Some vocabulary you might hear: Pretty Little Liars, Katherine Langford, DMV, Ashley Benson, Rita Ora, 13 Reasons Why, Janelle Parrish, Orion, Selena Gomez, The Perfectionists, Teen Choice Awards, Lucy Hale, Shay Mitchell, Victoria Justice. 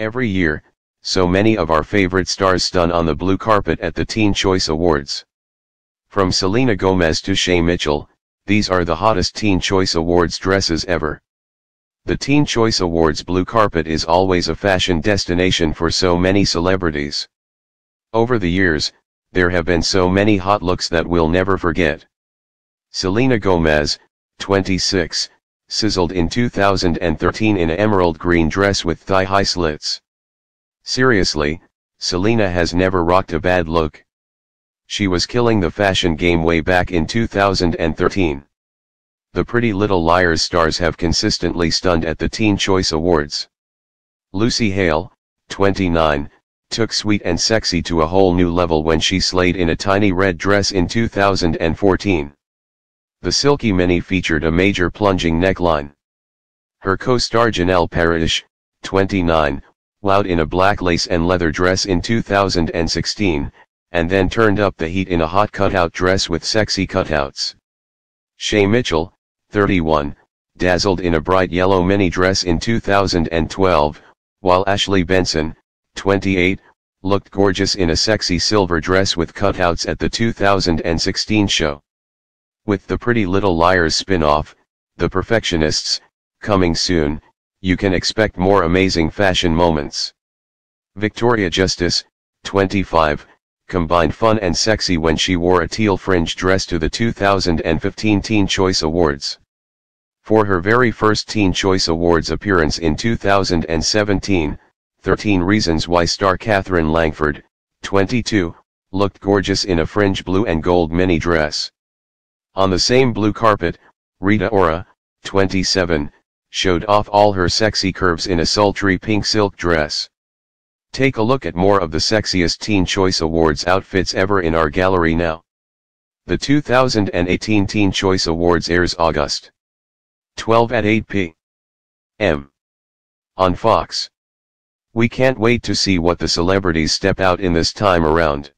Every year, so many of our favorite stars stun on the blue carpet at the Teen Choice Awards. From Selena Gomez to Shay Mitchell, these are the hottest Teen Choice Awards dresses ever. The Teen Choice Awards blue carpet is always a fashion destination for so many celebrities. Over the years, there have been so many hot looks that we'll never forget. Selena Gomez, 26, sizzled in 2013 in an emerald green dress with thigh-high slits. Seriously, Selena has never rocked a bad look. She was killing the fashion game way back in 2013. The Pretty Little Liars stars have consistently stunned at the Teen Choice Awards. Lucy Hale, 29, took sweet and sexy to a whole new level when she slayed in a tiny red dress in 2014. The silky mini featured a major plunging neckline. Her co-star Janelle Parrish, 29, wowed in a black lace and leather dress in 2016, and then turned up the heat in a hot cutout dress with sexy cutouts. Shay Mitchell, 31, dazzled in a bright yellow mini dress in 2012, while Ashley Benson, 28, looked gorgeous in a sexy silver dress with cutouts at the 2016 show. With the Pretty Little Liars spin-off, The Perfectionists, coming soon, you can expect more amazing fashion moments. Victoria Justice, 25, combined fun and sexy when she wore a teal fringe dress to the 2015 Teen Choice Awards. For her very first Teen Choice Awards appearance in 2017, 13 Reasons Why star Katherine Langford, 22, looked gorgeous in a fringe blue and gold mini dress. On the same blue carpet, Rita Ora, 27, showed off all her sexy curves in a sultry pink silk dress. Take a look at more of the sexiest Teen Choice Awards outfits ever in our gallery now. The 2018 Teen Choice Awards airs August 12 at 8 p.m. on Fox. We can't wait to see what the celebrities step out in this time around.